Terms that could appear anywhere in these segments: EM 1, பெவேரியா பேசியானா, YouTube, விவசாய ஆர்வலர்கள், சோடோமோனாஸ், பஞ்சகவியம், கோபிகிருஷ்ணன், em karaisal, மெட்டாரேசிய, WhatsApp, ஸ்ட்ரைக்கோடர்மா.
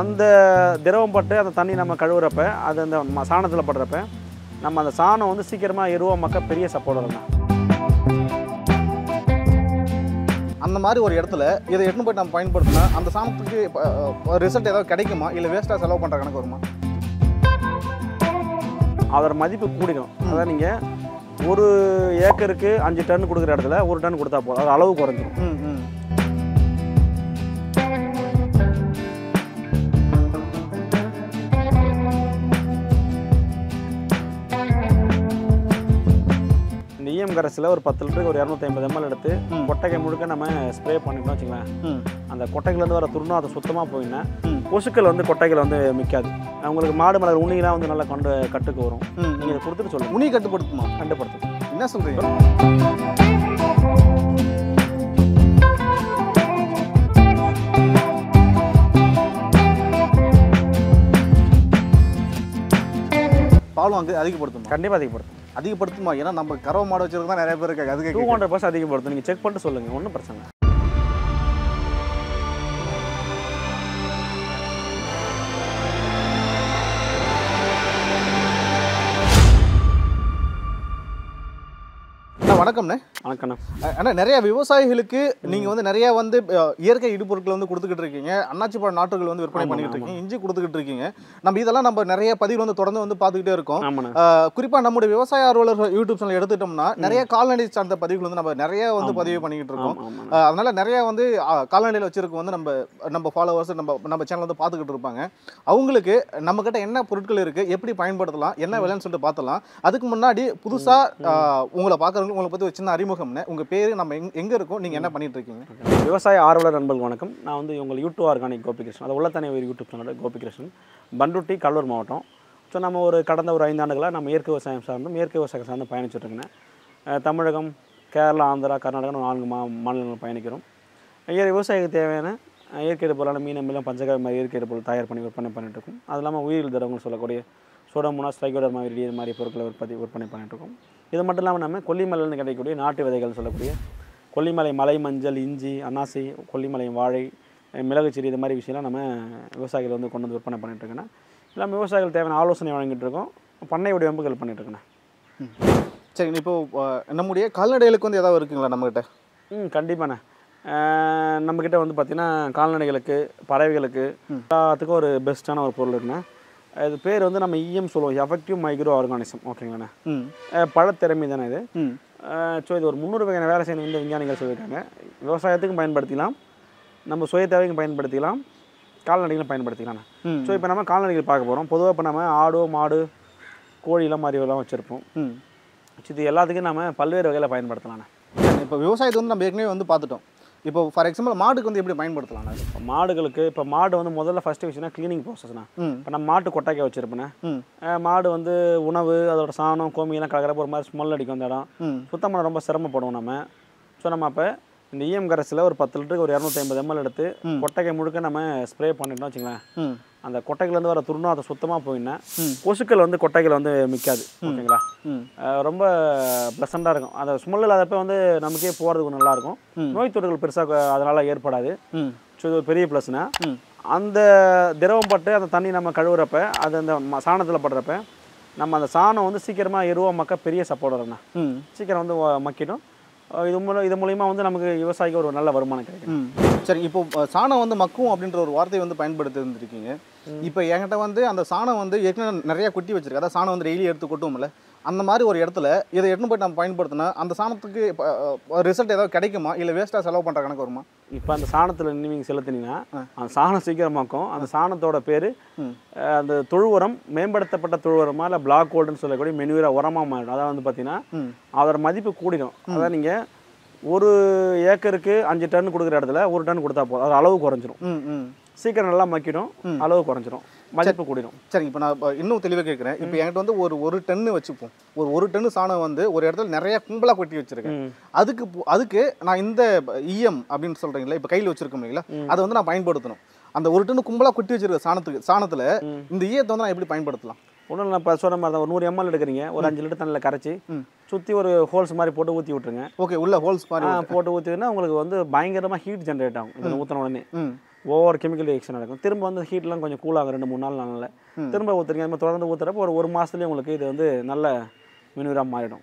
அந்த திரவம் பட்டு அந்த தண்ணி நம்ம கழுவுறப்ப அது அந்த சாணத்தில் படுறப்ப நம்ம அந்த சாணம் வந்து சீக்கிரமாக எருவா மக்க பெரிய சப்போர்ட் தான். அந்த மாதிரி ஒரு இடத்துல இதை எடுத்துன்னு போய்ட்டு நம்ம பயன்படுத்தினா அந்த சாணத்துக்கு ரிசல்ட் ஏதாவது கிடைக்குமா, இல்லை வேஸ்ட்டாக செலவு பண்ணுற கணக்கு வருமா? அதோட மதிப்பு கூடிடும். அதான் நீங்கள் ஒரு ஏக்கருக்கு 5 டன் கொடுக்குற இடத்துல 1 டன் கொடுத்தா போதும், அது அளவு குறைஞ்சிடும். எம் கரைசல ஒரு 10 லிட்டருக்கு ஒரு 250 ml எடுத்து கொட்டகை முழுக்க நம்ம ஸ்ப்ரே பண்ணிட்டோம் வச்சுக்கலாம். அந்த கொட்டைகள்லேருந்து வர துருணும் அதை சுத்தமாக போயின்னா கொசுக்கள் வந்து கொட்டைகள் வந்து மிக்காது. அவங்களுக்கு மாடு மலர் உண்ணிலாம் வந்து நல்லா கொண்டு கட்டுக்கு வரும். நீங்கள் இதை கொடுத்துட்டு சொல்லுங்கள். உண்ணி கட்டுப்படுத்துமா? கட்டுப்படுத்தும். என்ன சொல்கிறீங்க? பாலும் அங்கே அதிகப்படுத்தும். கண்டிப்பாக அதிகப்படுத்தும். அதிகப்படுத்துமா? ஏன்னா நம்ம கறவை மாடு வச்சிருக்கோம் தான் நிறைய பேர் இருக்காங்க. அதுக்கு 200% அதிகப்படுத்தும். நீங்கள் செக் பண்ணிட்டு சொல்லுங்கள், ஒன்றும் பிரச்சனை. வணக்கம்ண்ணே. வணக்கண்ணா. அண்ணா, நிறைய விவசாயிகளுக்கு நீங்கள் வந்து நிறையா வந்து இயற்கை இடுபொருட்கள் வந்து கொடுத்துக்கிட்டு இருக்கீங்க. அண்ணாச்சி பழ நாற்றுகள் வந்து விற்பனை பண்ணிக்கிட்டு இருக்கீங்க, இஞ்சி கொடுத்துக்கிட்டு இருக்கீங்க. நம்ம இதெல்லாம் நம்ம நிறைய பதிவில் வந்து தொடர்ந்து வந்து பார்த்துக்கிட்டே இருக்கோம். குறிப்பாக நம்முடைய விவசாய ஆர்வலர்கள் யூடியூப் சேனல் எடுத்துட்டோம்னா நிறைய கால்நடை சார்ந்த பதிவுகள் வந்து நம்ம நிறைய வந்து பதிவு பண்ணிக்கிட்டு இருக்கோம். அதனால நிறைய வந்து கால்நடையில் வச்சிருக்க வந்து நம்ம ஃபாலோவர்ஸ் நம்ம சேனல் வந்து பார்த்துக்கிட்டு இருப்பாங்க. அவங்களுக்கு நம்மக்கிட்ட என்ன பொருட்கள் இருக்குது, எப்படி பயன்படுத்தலாம், என்ன விலைன்னு சொல்லிட்டு பார்த்தலாம். அதுக்கு முன்னாடி புதுசாக உங்களை பார்க்குறவங்க உங்களை பற்றி ஒரு சின்ன அறிமுகம்னு, உங்கள் பேர், நம்ம எங்கே இருக்கோம், நீங்கள் என்ன பண்ணிட்டு இருக்கீங்க? விவசாய ஆர்வலர் நண்பர்கள் வணக்கம். நான் வந்து உங்கள் யூடியூப் ஆர்கானிக் கோபிகிருஷ்ணன், அது உள்ளத்தானே ஒரு யூடியூப் சேனலோட கோபிகிருஷ்ணன், பண்ருட்டி, கடலூர் மாவட்டம். ஸோ நம்ம ஒரு கடந்த ஒரு 5 ஆண்டுகளாக நம்ம இயற்கை விவசாயம் சார்ந்தும் இயற்கை விவசாயம் சார்ந்து பயணிச்சுட்ருக்கேன். தமிழகம், கேரளா, ஆந்திரா, கர்நாடகா 4 மாநிலங்கள் பயணிக்கிறோம். விவசாயிக்கு தேவையான இயற்கை எரிபொருளான மீன், மீளம், பஞ்சகாவிய மாதிரி இயற்கை எரிபொருள் தயார் பண்ணி விற்பனை பண்ணிட்டுருக்கோம். அது இல்லாமல் உயிரில் தரவங்கன்னு சொல்லக்கூடிய சோடோமோனாஸ், ஸ்ட்ரைகோடர் மாதிரி இது மாதிரி பொருட்களை விற்பனை பண்ணிட்டுருக்கோம். இது மட்டும் இல்லாமல் நம்ம கொல்லிமலைன்னு கிடைக்கக்கூடிய நாட்டு விதைகள் சொல்லக்கூடிய கொல்லிமலை மலை மஞ்சள், இஞ்சி, அன்னாசி, கொல்லிமலை வாழை, மிளகுச்சீரி இது மாதிரி விஷயம்லாம் நம்ம விவசாயிகள் வந்து கொண்டு வந்து விற்பனை பண்ணிட்டுருக்கேன். இல்லாமல் விவசாயிகள் தேவையான ஆலோசனை வழங்கிட்டு இருக்கோம். பண்ணை வடிவமைப்புகள் பண்ணிட்டுருக்கேன். சரிங்க. இப்போது நம்முடைய கால்நடைகளுக்கு வந்து எதாவது இருக்குங்களா நம்மக்கிட்ட? கண்டிப்பாண்ணே. நம்மக்கிட்ட வந்து பார்த்திங்கன்னா கால்நடைகளுக்கு, பறவைகளுக்கு எல்லாத்துக்கும் ஒரு பெஸ்ட்டான ஒரு பொருள் இருக்குண்ணே. இது பேர் வந்து நம்ம இஎம் சொல்லுவோம், எஃபெக்டிவ் மைக்ரோ ஆர்கானிசம். ஓகேங்கண்ணா. பழத்திறமை தானே இது. ஸோ இது ஒரு 300 வகையான வேலை செய்யணும் இந்த விஞ்ஞானிகள் சொல்லியிருக்காங்க. விவசாயத்துக்கும் பயன்படுத்திக்கலாம், நம்ம சுய தேவைக்கும் பயன்படுத்திக்கலாம், கால்நடைகளும் பயன்படுத்திக்கலாம். ஸோ இப்போ நம்ம கால்நடைகள் பார்க்க போகிறோம். பொதுவாக இப்போ நம்ம ஆடு, மாடு, கோழிலாம் மாதிரி எல்லாம் வச்சுருப்போம். இது எல்லாத்துக்கும் நம்ம பல்வேறு வகையில் பயன்படுத்தலாம். இப்போ விவசாயத்தை வந்து நம்ம ஏற்கனவே வந்து பார்த்துட்டோம். இப்போ ஃபார் எக்ஸாம்பிள் மாடுக்கு வந்து எப்படி பயன்படுத்தலாம்? இப்போ மாடுகளுக்கு இப்போ மாடு வந்து முதல்ல ஃபஸ்ட்டு விஷயம்னா கிளீனிங் ப்ராசஸ்னா, இப்போ நம்ம மாட்டு கொட்டாக்கை வச்சுருப்பேன்னா மாடு வந்து உணவு அதோட சாணம், கோமியெல்லாம் கலக்கிறப்ப ஒரு மாதிரி ஸ்மெல் அடிக்கும் அந்த இடம். சுத்தமான ரொம்ப சிரமப்படுவோம் நம்ம. ஸோ நம்ம அப்போ இந்த EM கரைசல ஒரு 10 லிட்டருக்கு ஒரு 250 ml எடுத்து கொட்டைக்கை முழுக்க நம்ம ஸ்ப்ரே பண்ணிட்டோம் வச்சுக்கலாம். அந்த கொட்டைகள்லேருந்து வர துருணும் அதை சுத்தமாக போயின்னா கொசுக்கள் வந்து கொட்டைகள் வந்து மிக்காது. ஓகேங்களா. ரொம்ப ப்ளசண்டாக இருக்கும். அந்த ஸ்மெல் இல்லாதப்போ வந்து நமக்கே போகிறதுக்கு நல்லாயிருக்கும். நோய் தொற்றுகள் பெருசாக அதனால் ஏற்படாது. ஸோ இது ஒரு பெரிய ப்ளஸ்னா. அந்த திரவம் பட்டு அந்த தண்ணி நம்ம கழுவுறப்ப அது அந்த சாணத்தில் படுறப்ப நம்ம அந்த சாணம் வந்து சீக்கிரமாக எருவாக மக்க பெரிய சப்போர்ட் வரும்னா சீக்கிரம் வந்து மக்கிடும். இது மூலமா வந்து நமக்கு விவசாயிக்கு ஒரு நல்ல வருமானம் கிடைக்கும். சரி. இப்போ சாணம் வந்து மக்கும் அப்படின்ற ஒரு வார்த்தையை வந்து பயன்படுத்தி இருந்திருக்கீங்க. இப்போ என்கிட்ட வந்து அந்த சாணம் வந்து ஏற்கனவே நிறைய கொட்டி வச்சிருக்கு. அதான் சாணம் வந்து டெய்லி எடுத்து கொட்டும்ல, அந்த மாதிரி ஒரு இடத்துல இதை எடுத்து போய்ட்டு நம்ம பயன்படுத்தினா அந்த சாணத்துக்கு ரிசல்ட் ஏதாவது கிடைக்குமா, இல்லை வேஸ்ட்டாக செலவு பண்ணுற கணக்கு வருமா? இப்போ அந்த சாணத்தில் நீங்கள் செலுத்தினீங்கன்னா அந்த சாணம் சீக்கிரமாக்கும். அந்த சாணத்தோட பேர் அந்த தொழுவரம், மேம்படுத்தப்பட்ட தொழுவரமாக இல்லை பிளாக் கோல்டுன்னு சொல்லக்கூடிய மெனுவரா உரமாக மாறிடும். அதான் வந்து பார்த்தீங்கன்னா அதோட மதிப்பு கூடிடும். அதான் நீங்கள் ஒரு ஏக்கருக்கு 5 டன் கொடுக்குற இடத்துல 1 டன் கொடுத்தா போதும், அது அளவு குறைஞ்சிடும். சீக்கிரம் நல்லா மக்கிடும், அளவு குறைஞ்சிடும், மதிப்பு கூடிடும். சரி. இப்போ நான் இன்னும் தெளிவாக கேட்குறேன். இப்போ என்கிட்ட வந்து ஒரு டன்னு வச்சுப்போம். ஒரு டன்னு சாணம் வந்து ஒரு இடத்துல நிறைய கும்பலாக கொட்டி வச்சிருக்கேன். அதுக்கு நான் இந்த EM அப்படின்னு சொல்கிறீங்களா, இப்போ கையில் வச்சிருக்கோம் இல்லைங்களா, அதை வந்து நான் பயன்படுத்தணும். அந்த ஒரு டன்னு கும்பலாக கொட்டி வச்சிருக்க சாணத்தில் இந்த ஈயத்தை வந்து நான் எப்படி பயன்படுத்தலாம்? ஒன்றும் இல்லை. இப்போ சொல்கிற மாதிரி தான், ஒரு 100 ml எடுக்கிறீங்க, ஒரு 5 லிட்டர் தண்ணியில் கரைச்சி சுற்றி ஒரு ஹோல்ஸ் மாதிரி போட்டு ஊற்றி விட்டுருங்க. ஓகே. உள்ள ஹோல்ஸ் மாதிரி போட்டு ஊற்றினா உங்களுக்கு வந்து பயங்கரமாக ஹீட் ஜென்ரேட் ஆகும். இதில் ஊற்றின உடனே ஓவர் கெமிக்கல் ரியாக்ஷன் நடக்கும். திரும்ப வந்து ஹீட்லாம் கொஞ்சம் கூலாகும் 2-3 நாள் நல்ல திரும்ப ஊற்றுறீங்க. அது மாதிரி தொடர்ந்து ஊற்றுறப்போ ஒரு மாதத்துலேயே உங்களுக்கு இது வந்து நல்ல மினுராக மாறிடும்.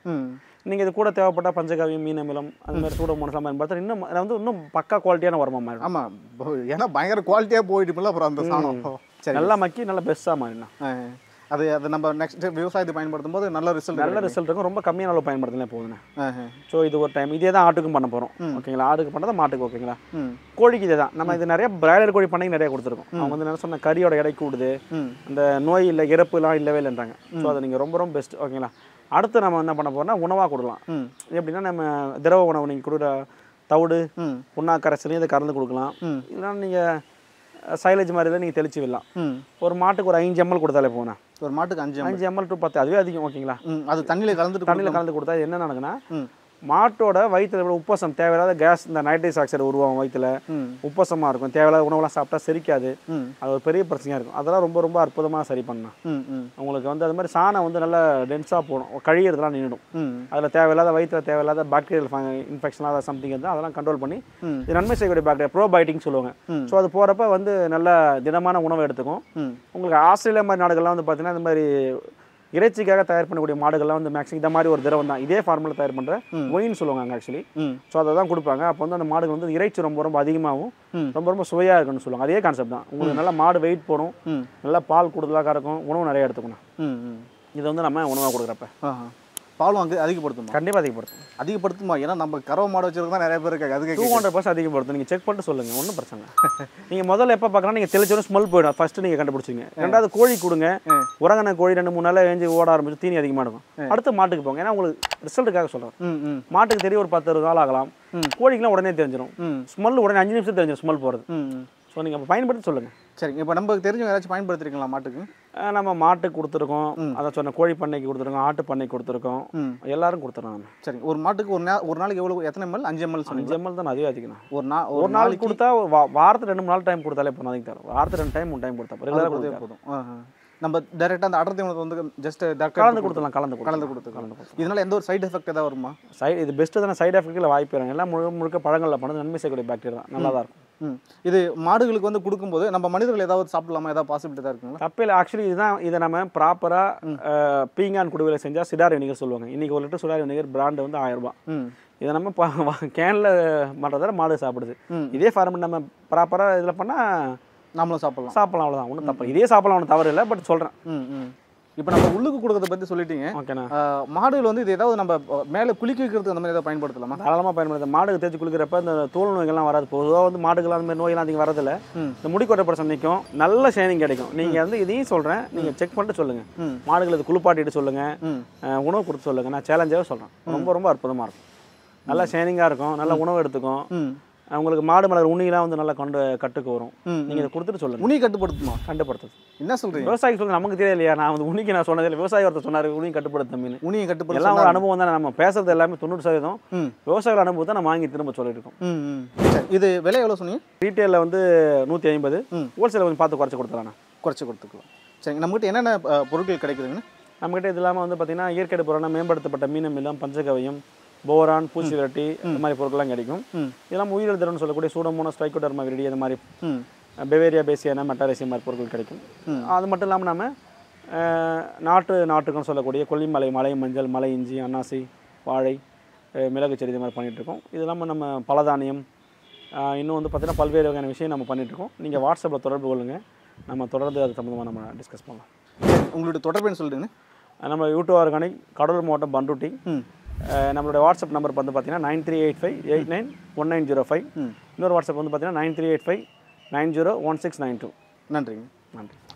நீங்கள் இது கூட தேவைப்பட்டால் பஞ்சகாவியம், மீன் அமிலம், அது மாதிரி சூடமோனஸ்லாம் பயன்படுத்த இன்னும் அதை வந்து இன்னும் பக்கா குவாலிட்டியான உரமாக மாறிடும். ஆமாம், ஏன்னா பயங்கர குவாலிட்டியாக போயிட்டு அப்புறம் அந்த சாணம் நல்லா மக்கி நல்லா பெஸ்ட்டாக மாறினா அது அது நம்ம நெக்ஸ்ட் விவசாயத்தை பயன்படுத்தும் போது நல்ல ரிசல்ட் இருக்கும். ரொம்ப கம்மியான அளவு பயன்படுத்தினா போகுதுண்ணே. ஸோ இது ஒரு டைம் இதே தான் ஆட்டுக்கும் பண்ண போகிறோம். ஓகேங்களா, ஆட்டுக்கு பண்ணதை மாட்டுக்கு. ஓகேங்களா, கோழிக்கு இதே தான். நம்ம இது நிறைய பிராய்லர் கோழி பண்ணைக்கு நிறைய கொடுத்துருக்கோம். அவங்க வந்து என்ன சொன்ன கறியோட எடை கூடுது, அந்த நோய் இல்லை, இறப்புலாம் இல்லவே இல்லைன்றாங்க. ஸோ அதை நீங்கள் ரொம்ப ரொம்ப பெஸ்ட். ஓகேங்களா, அடுத்து நம்ம என்ன பண்ண போகிறோம்னா உணவாக கொடுக்கலாம். எப்படின்னா நம்ம திரவ உணவு நீங்கள் கொடுக்குற தவிடு புண்ணாக்கரைசலையும் இதை கறந்து கொடுக்கலாம். இல்லைன்னா நீங்கள் சைலேஜ் மாதிரிலாம் நீங்கள் தெளிச்சு விடலாம். ஒரு மாட்டுக்கு ஒரு 5 ml கொடுத்தாலே போனேன். ஒரு மாட்டுக்கு 5 ml to 10 அதுவே அதிகம். ஓகேங்களா, அது தண்ணியில் கலந்து கொடுத்தா என்ன நடக்குன்னா மாட்டோட வயிற்றுல உப்பசம் தேவையில்லாத கேஸ், இந்த நைட்ரஸ் ஆக்சைடு உருவாகும் வயிற்றுல, உப்பசமாக இருக்கும். தேவையில்லாத உணவுலாம் சாப்பிட்டா செரிக்காது. அது ஒரு பெரிய பிரச்சனையாக இருக்கும். அதெல்லாம் ரொம்ப ரொம்ப அற்புதமாக சரி பண்ணலாம். உங்களுக்கு வந்து அது மாதிரி சாணம் வந்து நல்லா டென்ஸாக போகணும், கழியறதுலாம் நின்றுடும். அதில் தேவையில்லாத வயிற்றுல தேவையில்லாத பாக்டீரியல் இன்ஃபெக்ஷன் ஆகாத சம்திங் இருந்தால் அதெல்லாம் கண்ட்ரோல் பண்ணி இது நன்மை செய்யக்கூடிய பாக்டீரியா ப்ரோபயோட்டிக்னு சொல்லுவாங்க. ஸோ அது போகிறப்ப வந்து நல்ல திடமான உணவை எடுத்துக்கும். உங்களுக்கு ஆஸ்திரேலியா மாதிரி நாடுகள்லாம் வந்து பார்த்தீங்கன்னா இந்த மாதிரி இறைச்சிக்காக தயார் பண்ணக்கூடிய மாடுகள்லாம் வந்து மேக்ஸிமம் இந்த மாதிரி ஒரு திரவம் தான். இதே ஃபார்முலா தயார் பண்ணுற ஒயின் சொல்லுவாங்க அங்கே ஆக்சுவலி. ஸோ அதை தான் கொடுப்பாங்க. அப்போ வந்து அந்த மாடுகள் வந்து இறைச்சி ரொம்ப ரொம்ப அதிகமாகவும் ரொம்ப ரொம்ப சுவையாக இருக்குன்னு சொல்லுவாங்க. அதே கான்செப்ட் தான். உங்களுக்கு நல்லா மாடு வெயிட் போடும், நல்லா பால் கூடுதலாக இருக்கும், உணவு நிறைய எடுத்துக்கணும். இதை வந்து நம்ம உணவாக கொடுக்குறப்ப பாலும் அங்கே அதிகப்படுத்தும். கண்டிப்பாக அதிகப்படுத்துமா? ஏன்னா நம்ம கறவை மாடு வச்சுருக்கு தான் நிறைய பேர் இருக்காங்க. அதுக்கு 200% அதிகப்படுத்தும். நீங்கள் செக் பண்ணிட்டு சொல்லுங்கள், ஒன்றும் பிரச்சனை. நீங்கள் முதல்ல எப்போ பார்க்கலாம், நீங்கள் தெளிச்சோட ஸ்மெல் போய்டும். ஃபர்ஸ்ட்டு நீங்கள் கண்டுபிடிச்சிங்க. ரெண்டாவது கோழி கொடுங்க. உறங்கின கோழி 2-3 நாளில் ஏஞ்சி ஓட ஆரம்பிச்சு தீனி அதிகமாக இருக்கும். அடுத்து மாட்டுக்கு போங்க. ஏன்னா உங்களுக்கு ரிசல்ட்டுக்காக சொல்கிறேன். மாட்டுக்கு தெரிய ஒரு 10-20 நாள் ஆகலாம். கோழிக்கெல்லாம் உடனே தெரிஞ்சிடும் ஸ்மெல். உடனே 5 நிமிஷம் தெரிஞ்சிடும் ஸ்மெல் போகிறது. ஸோ நீங்கள் அப்போ பயன்படுத்தி சொல்லுங்கள். சரிங்க, இப்போ நமக்கு தெரிஞ்ச யாராச்சும் பயன்படுத்திருக்கீங்களா மாட்டுக்கு? நம்ம மாட்டுக்கு கொடுத்துருக்கோம், அதை சொன்ன கோழி பண்ணைக்கு கொடுத்துருக்கோம், ஆட்டு பண்ணைக்கு கொடுத்துருக்கோம், எல்லாரும் கொடுத்துருக்கோம். சரி, ஒரு மாட்டுக்கு ஒரு நாளைக்கு எவ்வளோ, எத்தனை ml? 5 ml. 5 ml தான் அதுவே அதிகம். ஒரு நாளைக்கு கொடுத்தா, வாரத்தில் 2-3 நாள் டைம் கொடுத்தாலே போதும். அதுக்கு தரும் வாரத்தில் 2 டைம் 3 டைம் கொடுத்தா ரெகுலராக கொடுத்தா போதும். நம்ம டைரெக்டாக அந்த அடர்த்தி வந்து ஜஸ்ட் கலந்து கொடுத்துலாம். கலந்து கொடுத்து இதனால் எந்த ஒரு சைடு எஃபெக்ட் ஏதாவது வருமா? சைடு இது பெஸ்ட்டு தானே. சைடு எஃபெக்ட்டில் வாய்ப்பு இல்லை. எல்லாம் முழுக்க பழங்களில் பண்ணது நன்மை செய்யக்கூடிய பாக்டீரியா தான் நல்லா தான் இருக்கும். இது மாடுகளுக்கு வந்து கொடுக்கும்போது நம்ம மனிதர்கள் ஏதாவது சாப்பிடலாமா? ஏதாவது பாசிபிலிட்டி தான் இருக்குங்களா? தப்பில் ஆக்சுவலி இதுதான். இதை நம்ம ப்ராப்பராக பீங்கான் குடுவையில் செஞ்சால் சிடார் வினிகர் சொல்லுவாங்க. இன்றைக்கி ஒரு லிட்டர் சிடார் வினிகர் பிராண்டு வந்து 1000 ரூபா. இதை நம்ம கேனில் பண்ணுறதால மாடு சாப்பிடுது. இதே ஃபார்மெட் நம்ம ப்ராப்பராக இதில் பண்ணால் நம்மளும் சாப்பிடலாம். அவ்வளோதான், ஒன்றும் தப்பு. இதே சாப்பிடலாம், ஒன்றும் தவறு இல்லை. பட் சொல்கிறேன், இப்போ நம்ம உள்ளுக்கு கொடுக்கறத பற்றி சொல்லிட்டீங்க. ஓகேண்ணா, மாடுகள் வந்து இது ஏதாவது நம்ம மேலே குளிக்க வைக்கிறதுக்கு அந்த மாதிரி ஏதாவது பயன்படுத்தலாமா? தாராளமாக பயன்படுத்த. மாடுக்கு தேய்ச்சி குளிக்கிறப்ப இந்த தோல் நோய்கள்லாம் வராது. பொதுவாக வந்து மாடுகள்லாம் அந்த மாதிரி நோயெல்லாம் அதிகம் வரதில்லை. இந்த முடிக்கொட்டை பிரச்சனை நிற்கும், நல்ல ஷைனிங் கிடைக்கும். நீங்கள் வந்து இதையும் சொல்கிறேன், நீங்கள் செக் பண்ணிட்டு சொல்லுங்கள். மாடுகளை குளிப்பாட்டிட்டு சொல்லுங்கள், உணவு கொடுத்து சொல்லுங்கள். நான் சேலஞ்சாகவே சொல்கிறேன், ரொம்ப ரொம்ப அற்புதமாக இருக்கும். நல்லா ஷைனிங்காக இருக்கும், நல்லா உணவு எடுத்துக்கும். அவங்களுக்கு மாடு மலர் உண்ணிலாம் வந்து நல்லா கொண்டு கட்டுக்கு வரும். நீங்கள் இதை கொடுத்துட்டு சொல்லுங்கள். உணி கட்டுப்படுத்துமா? கட்டுப்படுத்துது. என்ன சொல்கிறீங்க? விவசாயி சொல்லுங்கள், நமக்கு தெரியல இல்லையா. நான் வந்து உணிக்கு நான் சொன்னதில்லை, விவசாயி ஒருத்தர் சொன்னார் உணி கட்டுப்படுத்த மீன். உணியை கட்டுப்படுத்த எல்லாம் ஒரு அனுபவம் தானே. நம்ம பேசுறது எல்லாமே 90% விவசாயிகள் அனுபவத்தை நம்ம வாங்கி திரும்ப சொல்லிட்டு இருக்கோம். இது விலை எவ்வளோ சொன்னீங்க? ரீட்டெயிலில் வந்து 150, ஹோல்சேலில் கொஞ்சம் பார்த்து குறைச்சி கொடுத்துக்கலாம். சரி, நம்மகிட்ட என்னென்ன பொருட்கள் கிடைக்குதுங்கண்ணா? நம்மகிட்ட இது இல்லாமல் வந்து பார்த்தீங்கன்னா இயற்கை பொருளாக மேம்படுத்தப்பட்ட மீன் அமிலம், பஞ்சகவியம், போரான், பூச்சி விரட்டி, இந்த மாதிரி பொருட்கள்லாம் கிடைக்கும். இதெல்லாம் உயிரில் திறன்னு சொல்லக்கூடிய சூடமோனஸ், ஸ்ட்ரைக்கோடர்மா விரிடி, அந்த மாதிரி பெவேரியா பேசியான மெட்டாரேசிய மாதிரி பொருட்கள் கிடைக்கும். அது மட்டும் இல்லாமல் நம்ம நாட்டுக்குன்னு சொல்லக்கூடிய கொல்லிமலை மலை மஞ்சள், மலை இஞ்சி, அன்னாசி, வாழை, மிளகு செடி, இது மாதிரி பண்ணிகிட்ருக்கோம். இது இல்லாமல் நம்ம பலதானியம், இன்னும் வந்து பார்த்திங்கன்னா பல்வேறு வகையான விஷயம் நம்ம பண்ணிகிட்ருக்கோம். நீங்கள் வாட்ஸ்அப்பில் தொடர்பு கொள்ளுங்கள், நம்ம தொடர்ந்து அது சம்மந்தமாக நம்ம டிஸ்கஸ் பண்ணலாம். உங்களுடைய தொடர்புன்னு சொல்லிட்டுங்க, நம்ம யூடியூப் ஆர்கானிக், கடலூர் மாவட்டம், பண்ருட்டி. நம்மளுடைய வாட்ஸ்அப் நம்பர் வந்து பார்த்தீங்கன்னா 9385891905. இன்னொரு வாட்ஸ்அப் வந்து பார்த்தீங்கன்னா 9385901692. நன்றிங்க.